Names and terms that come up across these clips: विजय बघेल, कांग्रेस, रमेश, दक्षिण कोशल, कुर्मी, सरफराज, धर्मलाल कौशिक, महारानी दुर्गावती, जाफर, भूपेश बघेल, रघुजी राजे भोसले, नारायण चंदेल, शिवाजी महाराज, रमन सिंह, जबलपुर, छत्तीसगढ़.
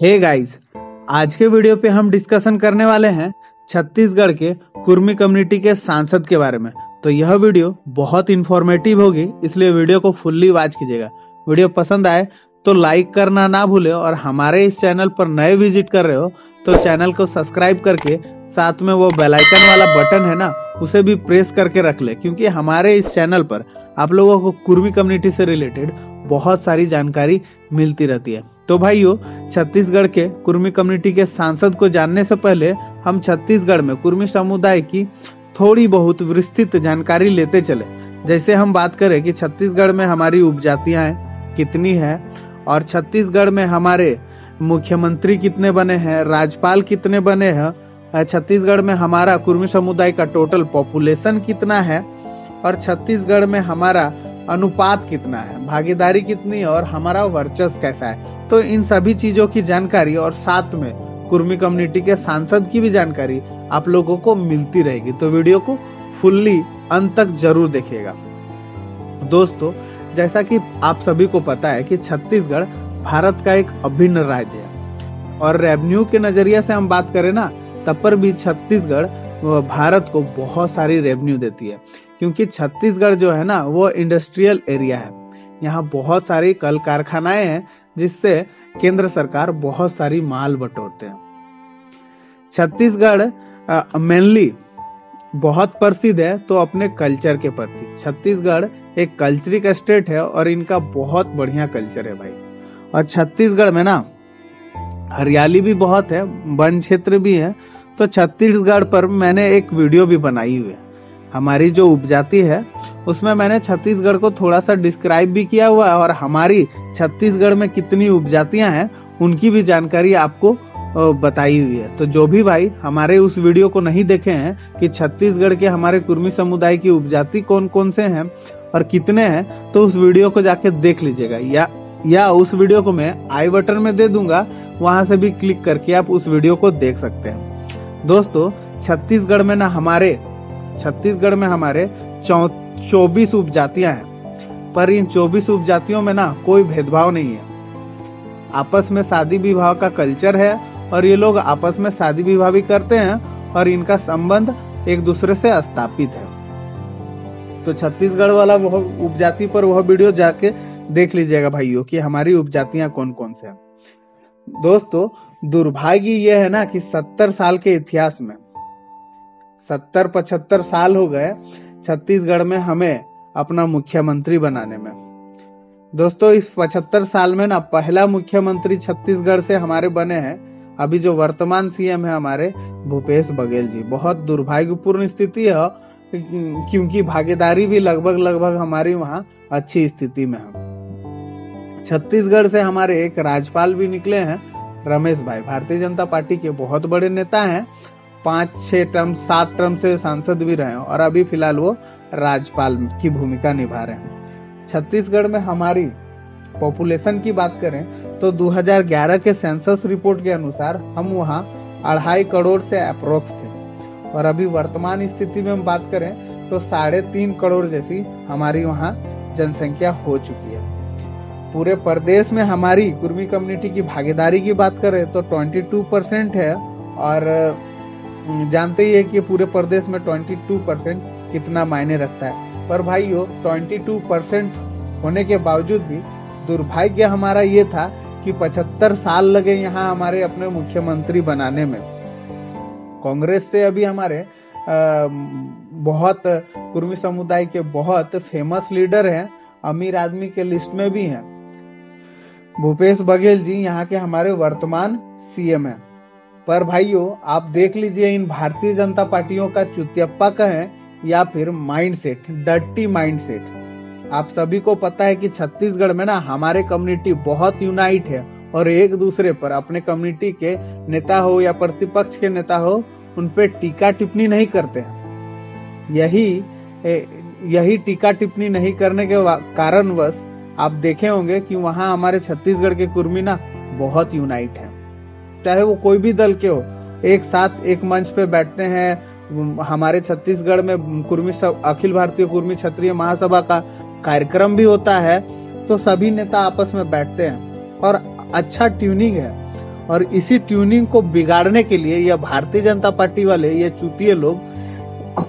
Hey guys, आज के video पे हम डिस्कशन करने वाले हैं छत्तीसगढ़ के कुर्मी कम्युनिटी के सांसद के बारे में। तो यह वीडियो बहुत इन्फॉर्मेटिव होगी, इसलिए वीडियो को फुल्ली वॉच कीजिएगा। वीडियो पसंद आए तो लाइक करना ना भूले, और हमारे इस चैनल पर नए विजिट कर रहे हो तो चैनल को सब्सक्राइब करके साथ में वो बेल आइकन वाला बटन है ना, उसे भी प्रेस करके रख ले, क्योंकि हमारे इस चैनल पर आप लोगों को कुर्मी कम्युनिटी से रिलेटेड बहुत सारी जानकारी मिलती रहती है। तो भाइयों, छत्तीसगढ़ के कुर्मी कम्युनिटी के सांसद को जानने से पहले हम छत्तीसगढ़ में कुर्मी समुदाय की थोड़ी बहुत विस्तृत जानकारी लेते चले। जैसे हम बात करें कि छत्तीसगढ़ में हमारी उपजातियां हैं कितनी है, और छत्तीसगढ़ में हमारे मुख्यमंत्री कितने बने हैं, राज्यपाल कितने बने हैं, छत्तीसगढ़ में हमारा कुर्मी समुदाय का टोटल पॉपुलेशन कितना है, और छत्तीसगढ़ में हमारा अनुपात कितना है, भागीदारी कितनी है, और हमारा वर्चस्व कैसा है। तो इन सभी चीजों की जानकारी और साथ में कुर्मी कम्युनिटी के सांसद की भी जानकारी आप लोगों को मिलती रहेगी। तो वीडियो को फुल्ली अंत तक जरूर देखिएगा। दोस्तों, जैसा कि आप सभी को पता है कि छत्तीसगढ़ भारत का एक अभिन्न राज्य है, और रेवेन्यू के नजरिया से हम बात करें ना, तब पर भी छत्तीसगढ़ भारत को बहुत सारी रेवेन्यू देती है, क्योंकि छत्तीसगढ़ जो है ना वो इंडस्ट्रियल एरिया है। यहाँ बहुत सारी कल कारखानाएं हैं जिससे केंद्र सरकार बहुत सारी माल बटोरते हैं। छत्तीसगढ़ मेनली बहुत प्रसिद्ध है तो अपने कल्चर के प्रति। छत्तीसगढ़ एक कल्चरिक स्टेट है और इनका बहुत बढ़िया कल्चर है भाई। और छत्तीसगढ़ में ना हरियाली भी बहुत है, वन क्षेत्र भी है। तो छत्तीसगढ़ पर मैंने एक वीडियो भी बनाई हुई है, हमारी जो उपजाति है उसमें मैंने छत्तीसगढ़ को थोड़ा सा डिस्क्राइब भी किया हुआ है, और हमारी छत्तीसगढ़ में कितनी उपजातियां हैं उनकी भी जानकारी आपको बताई हुई है। तो जो भी भाई हमारे उस वीडियो को नहीं देखे हैं कि छत्तीसगढ़ के हमारे कुर्मी समुदाय की उपजाति कौन कौन से हैं और कितने हैं, तो उस वीडियो को जाके देख लीजिएगा, या उस वीडियो को मैं आई बटन में दे दूंगा, वहां से भी क्लिक करके आप उस वीडियो को देख सकते हैं। दोस्तों, छत्तीसगढ़ में हमारे 24 उपजातियां हैं, पर इन 24 उपजातियों में ना कोई भेदभाव नहीं है। आपस में शादी विवाह का कल्चर है और ये लोग आपस में शादी विवाह भी करते हैं, और इनका संबंध एक दूसरे से स्थापित है। तो छत्तीसगढ़ वाला वह उपजाति पर वह वीडियो जाके देख लीजिएगा भाइयों कि हमारी उपजातियां कौन कौन से हैं। दोस्तों, दुर्भाग्य ये है ना कि 70 साल के इतिहास में 70-75 साल हो गए छत्तीसगढ़ में हमें अपना मुख्यमंत्री बनाने में। दोस्तों, इस 75 साल में ना पहला मुख्यमंत्री छत्तीसगढ़ से हमारे बने हैं अभी जो वर्तमान सीएम है हमारे भूपेश बघेल जी। बहुत दुर्भाग्यपूर्ण स्थिति है, क्योंकि भागीदारी भी लगभग हमारी वहां अच्छी स्थिति में है। छत्तीसगढ़ से हमारे एक राज्यपाल भी निकले हैं, रमेश भाई, भारतीय जनता पार्टी के बहुत बड़े नेता हैं, 5-6 टर्म 7 टर्म से सांसद भी रहे हैं, और अभी फिलहाल वो राज्यपाल की भूमिका निभा रहे हैं। छत्तीसगढ़ में हमारी पॉपुलेशन की बात करें तो 2011 के सेंसस रिपोर्ट के अनुसार हम वहाँ 2.5 करोड़ से अप्रोक्स थे, और अभी वर्तमान स्थिति में हम बात करें तो 3.5 करोड़ जैसी हमारी वहाँ जनसंख्या हो चुकी है। पूरे प्रदेश में हमारी कुर्मी कम्युनिटी की भागीदारी की बात करें तो 22% है, और जानते ही है कि पूरे प्रदेश में 22% कितना मायने रखता है। पर भाइयों, 22% होने के बावजूद भी दुर्भाग्य हमारा ये था कि 75 साल लगे यहाँ हमारे अपने मुख्यमंत्री बनाने में। कांग्रेस से अभी हमारे बहुत कुर्मी समुदाय के बहुत फेमस लीडर हैं, अमीर आदमी के लिस्ट में भी हैं। भूपेश बघेल जी यहाँ के हमारे वर्तमान सीएम हैं। पर भाइयों, आप देख लीजिए इन भारतीय जनता पार्टियों का चुतियप्पा कहें या फिर माइंडसेट, डर्टी माइंडसेट। आप सभी को पता है कि छत्तीसगढ़ में ना हमारे कम्युनिटी बहुत यूनाइट है, और एक दूसरे पर अपने कम्युनिटी के नेता हो या प्रतिपक्ष के नेता हो उन पे टीका टिप्पणी नहीं करते हैं। यही टीका टिप्पणी नहीं करने के कारणवश आप देखे होंगे कि वहाँ हमारे छत्तीसगढ़ के कुर्मी ना बहुत यूनाइट है, चाहे वो कोई भी दल के हो, एक साथ एक मंच पे बैठते हैं। हमारे छत्तीसगढ़ में कुर्मी अखिल भारतीय कुर्मी क्षत्रिय महासभा का कार्यक्रम भी होता है, तो सभी नेता आपस में बैठते हैं, और अच्छा ट्यूनिंग है। और इसी ट्यूनिंग को बिगाड़ने के लिए यह भारतीय जनता पार्टी वाले ये चूतिए लोग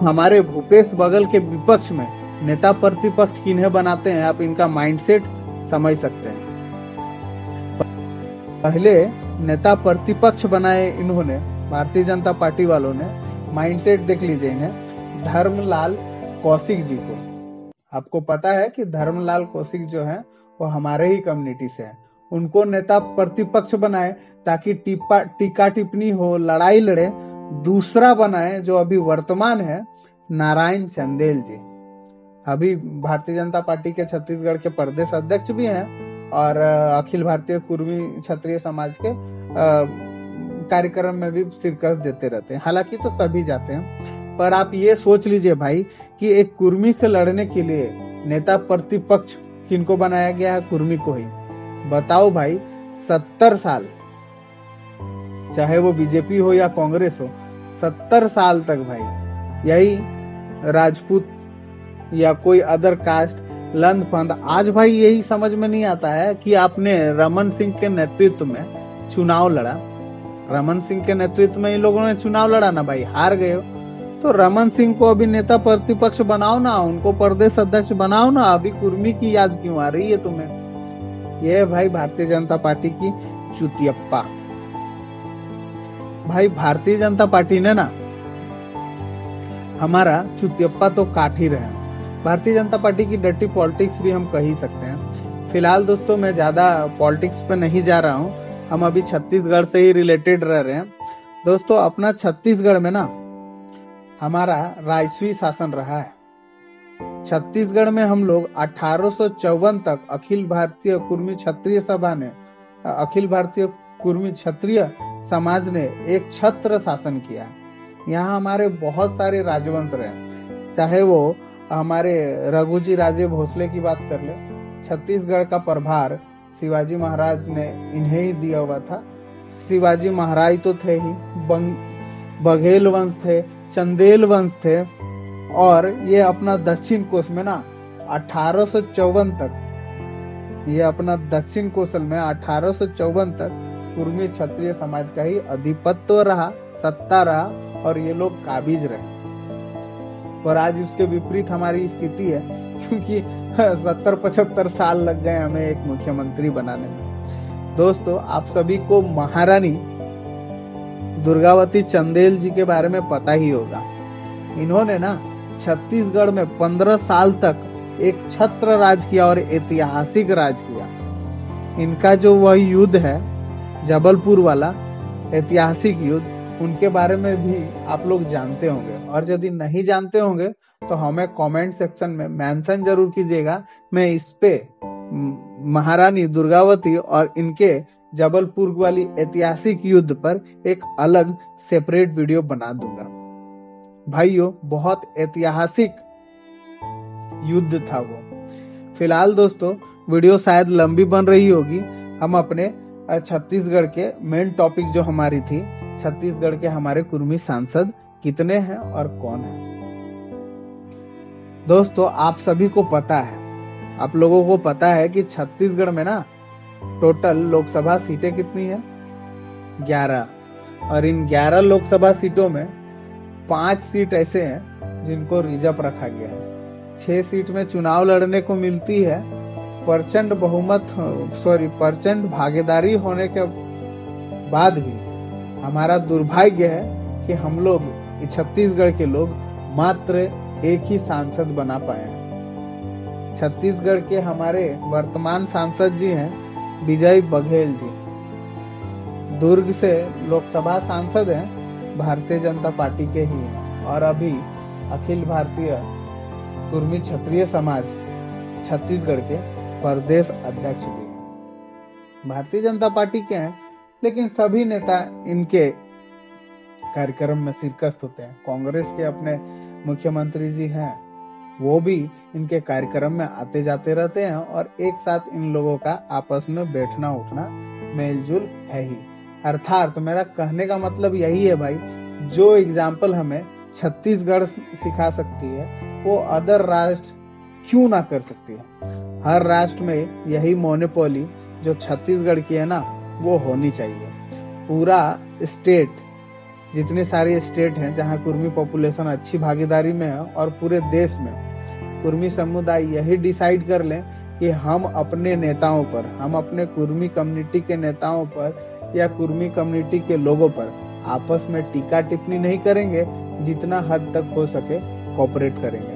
हमारे भूपेश बघेल के विपक्ष में नेता प्रतिपक्ष किन्हें बनाते हैं, आप इनका माइंडसेट समझ सकते हैं। पहले नेता प्रतिपक्ष बनाए इन्होंने, भारतीय जनता पार्टी वालों ने, माइंडसेट देख लीजिए इन्हें, धर्मलाल कौशिक जी को। आपको पता है कि धर्मलाल कौशिक जो है वो हमारे ही कम्युनिटी से है, उनको नेता प्रतिपक्ष बनाए ताकि टीका टिप्पणी हो, लड़ाई लड़े। दूसरा बनाए जो अभी वर्तमान है नारायण चंदेल जी, अभी भारतीय जनता पार्टी के छत्तीसगढ़ के प्रदेश अध्यक्ष भी हैं और अखिल भारतीय कुर्मी क्षत्रिय समाज के कार्यक्रम में भी शिरकत देते रहते हैं, हालांकि तो सभी जाते हैं। पर आप ये सोच लीजिए भाई कि एक कुर्मी से लड़ने के लिए नेता प्रतिपक्ष किनको बनाया गया है, कुर्मी को ही। बताओ भाई, 70 साल, चाहे वो बीजेपी हो या कांग्रेस हो, 70 साल तक भाई यही राजपूत या कोई अदर कास्ट लंद फंद। आज भाई यही समझ में नहीं आता है कि आपने रमन सिंह के नेतृत्व में चुनाव लड़ा, रमन सिंह के नेतृत्व में इन लोगों ने चुनाव लड़ा ना भाई, हार गए हो। तो रमन सिंह को अभी नेता प्रतिपक्ष बनाओ ना, उनको प्रदेश अध्यक्ष बनाओ ना, अभी कुर्मी की याद क्यों आ रही है तुम्हें? ये भाई भारतीय जनता पार्टी की चुतियप्पा। भाई भारतीय जनता पार्टी ने ना हमारा चुतियप्पा तो काट ही रहे। भारतीय जनता पार्टी की डर्टी पॉलिटिक्स भी हम कह ही सकते हैं। फिलहाल दोस्तों मैं ज्यादा पॉलिटिक्स पे नहीं जा रहा हूँ, हम अभी छत्तीसगढ़ से ही रिलेटेड रह रहे हैं दोस्तों। अपना छत्तीसगढ़ में ना हमारा राजस्वी शासन रहा है। छत्तीसगढ़ में हम लोग 1854 तक अखिल भारतीय कुर्मी क्षत्रिय सभा ने, अखिल भारतीय कुर्मी क्षत्रिय समाज ने एक छत्र शासन किया। यहाँ हमारे बहुत सारे राजवंश रहे, चाहे वो हमारे रघुजी राजे भोसले की बात कर ले, छत्तीसगढ़ का प्रभार शिवाजी महाराज ने इन्हें ही दिया हुआ था। शिवाजी महाराज तो थे ही, बघेल वंश थे, चंदेल वंश थे, और ये अपना दक्षिण कोश में ना 1854 तक, ये अपना दक्षिण कोशल में 1854 तक कुर्मी क्षत्रिय समाज का ही अधिपत्य रहा, सत्ता रहा, और ये लोग काबिज रहे। पर आज उसके विपरीत हमारी स्थिति है, क्योंकि 70-75 साल लग गए हमें एक मुख्यमंत्री बनाने में। दोस्तों आप सभी को महारानी दुर्गावती चंदेल जी के बारे में पता ही होगा। इन्होंने ना छत्तीसगढ़ में 15 साल तक एक छत्र राज किया और ऐतिहासिक राज किया। इनका जो वह युद्ध है जबलपुर वाला ऐतिहासिक युद्ध, उनके बारे में भी आप लोग जानते होंगे, और यदि नहीं जानते होंगे तो हमें कमेंट सेक्शन में मेंशन जरूर कीजिएगा। मैं इस पे महारानी दुर्गावती और इनके जबलपुर वाली ऐतिहासिक युद्ध पर एक अलग सेपरेट वीडियो बना दूंगा। भाइयों बहुत ऐतिहासिक युद्ध था वो। फिलहाल दोस्तों वीडियो शायद लंबी बन रही होगी, हम अपने छत्तीसगढ़ के मेन टॉपिक जो हमारी थी, छत्तीसगढ़ के हमारे कुर्मी सांसद कितने हैं और कौन है। दोस्तों आप सभी को पता है, आप लोगों को पता है कि छत्तीसगढ़ में ना टोटल लोकसभा सीटें कितनी है? 11, और इन 11 लोकसभा सीटों में 5 सीट ऐसे हैं जिनको रिजर्व रखा गया है। 6 सीट में चुनाव लड़ने को मिलती है। प्रचंड भागीदारी होने के बाद भी हमारा दुर्भाग्य है कि हम लोग छत्तीसगढ़ के लोग मात्र एक ही सांसद बना पाए। छत्तीसगढ़ के हमारे वर्तमान सांसद जी हैं विजय बघेल जी, दुर्ग से लोकसभा सांसद हैं, भारतीय जनता पार्टी के ही है, और अभी अखिल भारतीय कुर्मी क्षत्रिय समाज छत्तीसगढ़ के प्रदेश अध्यक्ष भी हैं, भारतीय जनता पार्टी के हैं। लेकिन सभी नेता इनके कार्यक्रम में शिरकत होते हैं। कांग्रेस के अपने मुख्यमंत्री जी हैं, वो भी इनके कार्यक्रम में आते जाते रहते हैं, और एक साथ इन लोगों का आपस में बैठना उठना मेलजोल है ही। अर्थात मेरा कहने का मतलब यही है भाई, जो एग्जाम्पल हमें छत्तीसगढ़ सिखा सकती है वो अदर राष्ट्र क्यों ना कर सकती है। हर राष्ट्र में यही मोनोपोली जो छत्तीसगढ़ की है ना वो होनी चाहिए। पूरा स्टेट, जितने सारे स्टेट हैं जहां कुर्मी पॉपुलेशन अच्छी भागीदारी में है, और पूरे देश में कुर्मी समुदाय यही डिसाइड कर लें कि हम अपने नेताओं पर, हम अपने कुर्मी कम्युनिटी के नेताओं पर या कुर्मी कम्युनिटी के लोगों पर आपस में टीका टिप्पणी नहीं करेंगे, जितना हद तक हो सके कोऑपरेट करेंगे।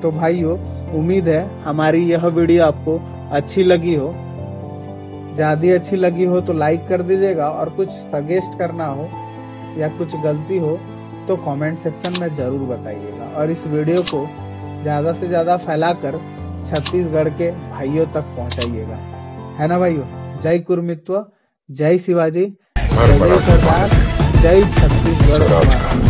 तो भाइयों, उम्मीद है हमारी यह वीडियो आपको अच्छी लगी हो। ज्यादा अच्छी लगी हो तो लाइक कर दीजिएगा, और कुछ सजेस्ट करना हो या कुछ गलती हो तो कमेंट सेक्शन में जरूर बताइएगा, और इस वीडियो को ज़्यादा से ज़्यादा फैलाकर छत्तीसगढ़ के भाइयों तक पहुंचाइएगा, है ना भाइयों। जय कुर्मित्व, जय शिवाजी, जय सरदार, जय छत्तीसगढ़।